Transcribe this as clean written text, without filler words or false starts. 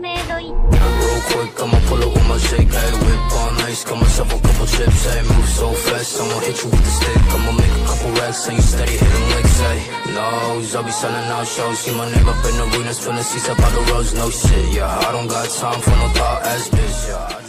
Tornado eat. I'm real quick, I'ma pull up with my shake. Had a whip on ice, got myself a couple chips. I ain't move so fast, I'ma hit you with the stick. I'ma make a couple racks, and you steady hitting licks. Ay, no's, I'll be selling out shows. See my name up in arenas, filling seats up by the roads. No shit, yeah, I don't got time for no thought ass bitch, yeah.